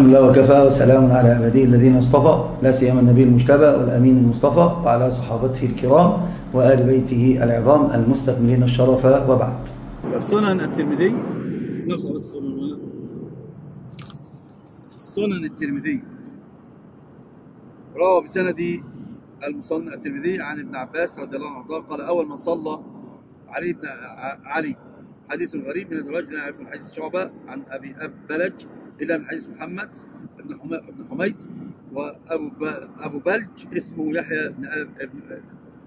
الحمد لله وكفى وسلام على عباده الذين اصطفى، لا سيما النبي المجتبى والأمين المصطفى وعلى صحابته الكرام وآل بيته العظام المستكملين الشرف، وبعد. سنن الترمذي، نخلص سنن الترمذي. روى بسند المصنف الترمذي عن ابن عباس رضي الله عنه قال: أول من صلى علي. حديث غريب من هذا الرجل لا يعرف حديث شعبة عن أبي بلج إلا من حديث محمد بن حميد، وأبو بلج اسمه يحيى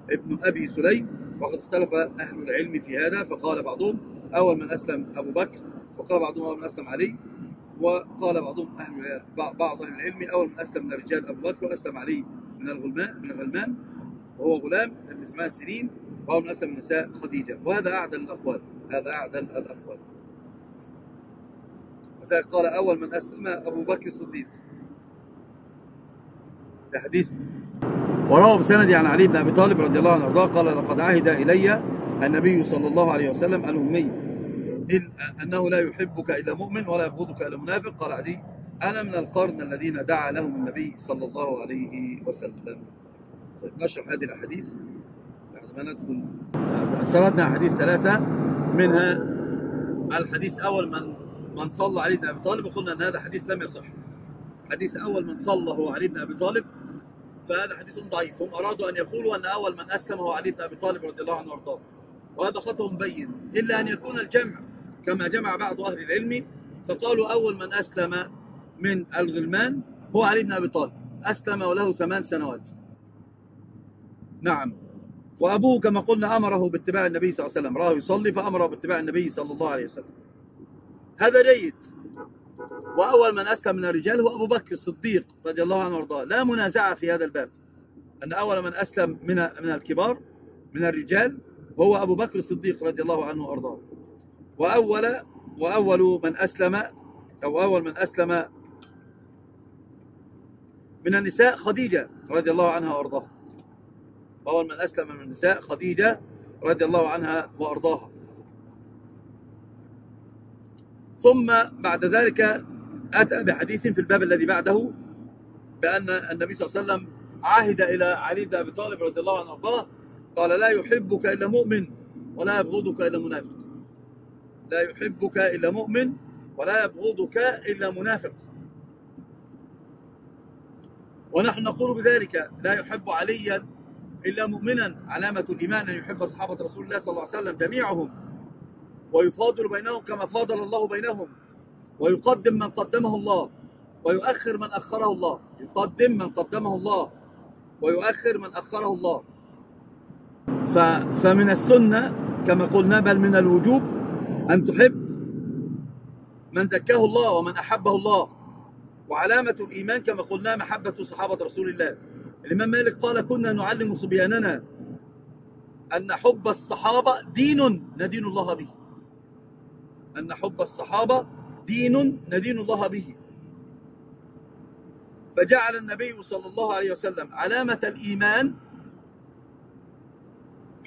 ابن أبي سليم، وقد اختلف أهل العلم في هذا، فقال بعضهم أول من أسلم أبو بكر، وقال بعضهم أول من أسلم علي، وقال بعضهم بعض أهل العلم أول من أسلم من الرجال أبو بكر، وأسلم علي من الغلمان وهو غلام ابن 8 سنين، وأول من أسلم من النساء خديجة، وهذا أعدل الأقوال. وذلك قال أول من أسلم أبو بكر الصديق في حديث. وروى بسندي عن علي بن أبي طالب رضي الله عنه وارضاه قال: لقد عهد إلي النبي صلى الله عليه وسلم الأمي أنه لا يحبك إلا مؤمن ولا يبغضك إلا منافق. قال عدي: أنا من القرن الذين دعا لهم النبي صلى الله عليه وسلم. طيب، نشرح هذه الأحاديث بعد ما ندخل. سردنا أحاديث 3، منها الحديث أول من صلى علي بن أبي طالب، وقلنا أن هذا حديث لم يصح. حديث أول من صلى هو علي بن أبي طالب، فهذا حديث ضعيف. هم أرادوا أن يقولوا أن أول من أسلم هو علي بن أبي طالب رضي الله عنه وارضاه، وهذا خطأ مبين، إلا أن يكون الجمع كما جمع بعض أهل العلم، فقالوا أول من أسلم من الغلمان هو علي بن أبي طالب، أسلم وله 8 سنوات. نعم. وأبوه كما قلنا أمره باتباع النبي صلى الله عليه وسلم، راه يصلي فأمره باتباع النبي صلى الله عليه وسلم، هذا جيد. وأول من أسلم من الرجال هو أبو بكر الصديق رضي الله عنه وارضاه، لا منازعة في هذا الباب، أن أول من أسلم من الكبار من الرجال هو أبو بكر الصديق رضي الله عنه وارضاه. وأول من أسلم من النساء خديجة رضي الله عنها وارضاها، أول من أسلم من النساء خديجة رضي الله عنها وأرضاها. ثم بعد ذلك أتى بحديث في الباب الذي بعده، بأن النبي صلى الله عليه وسلم عهد إلى علي بن أبي طالب رضي الله عنه وأرضاه قال: لا يحبك إلا مؤمن ولا يبغضك إلا منافق. لا يحبك إلا مؤمن ولا يبغضك إلا منافق. ونحن نقول بذلك: لا يحب عليا إلا مؤمنا. علامة الإيمان أن يحب أصحابة رسول الله صلى الله عليه وسلم جميعهم، ويفاضل بينهم كما فاضل الله بينهم، ويقدم من قدمه الله ويؤخر من أخره الله. يقدم من قدمه الله ويؤخر من أخره الله. فمن السنة كما قلنا، بل من الوجوب، أن تحب من زكاه الله ومن أحبه الله. وعلامة الإيمان كما قلنا محبة صحابة رسول الله. الإمام مالك قال: كنا نعلم صبياننا أن حب الصحابة دين ندين الله به، أن حب الصحابة دين ندين الله به. فجعل النبي صلى الله عليه وسلم علامة الإيمان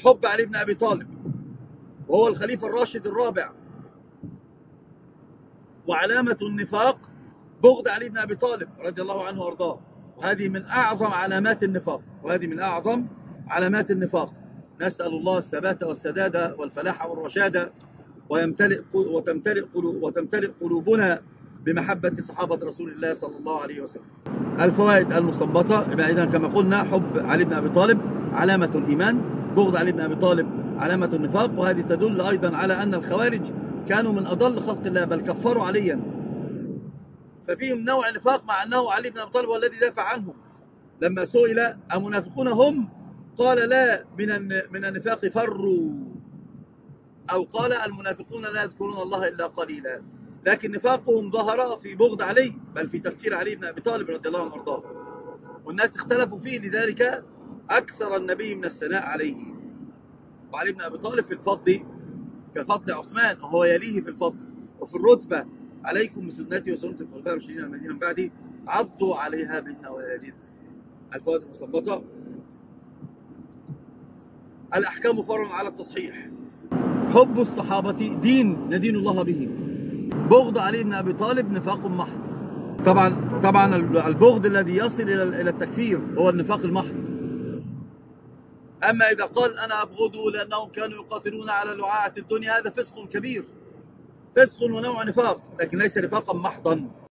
حب علي بن أبي طالب، وهو الخليفة الراشد الرابع، وعلامة النفاق بغض علي بن أبي طالب رضي الله عنه وأرضاه، وهذه من أعظم علامات النفاق، نسأل الله الثبات والسداد والفلاح والرشاد، وتمتلئ قلوبنا بمحبة صحابة رسول الله صلى الله عليه وسلم. الفوائد المستنبطة: بعيدا كما قلنا، حب علي بن أبي طالب علامة الإيمان، بغض علي بن أبي طالب علامة النفاق. وهذه تدل أيضا على أن الخوارج كانوا من أضل خلق الله، بل كفروا عليا، ففيهم نوع نفاق، مع أنه علي بن أبي طالب هو الذي دافع عنهم. لما سئل: أمنافقون هم؟ قال: لا، من النفاق فروا. أو قال: المنافقون لا يذكرون الله إلا قليلا. لكن نفاقهم ظهر في بغض علي، بل في تكفير علي بن أبي طالب رضي الله عنه وأرضاه، والناس اختلفوا فيه، لذلك أكثر النبي من الثناء عليه. وعلي بن أبي طالب في الفضل كفضل عثمان، وهو يليه في الفضل وفي الرتبة: عليكم بسنتي وسنة الخلفاء الراشدين المدينة من بعدي، عضوا عليها بالنواجذ. الفوائد المستنبطة: الأحكام فرع على التصحيح، حب الصحابة دين ندين الله به، بغض علي بن أبي طالب نفاق محض، طبعا البغض الذي يصل الى التكفير هو النفاق المحض. اما اذا قال انا ابغضه لانهم كانوا يقاتلون على لعاعة الدنيا، هذا فسق كبير، فسق ونوع نفاق، لكن ليس نفاقا محضا.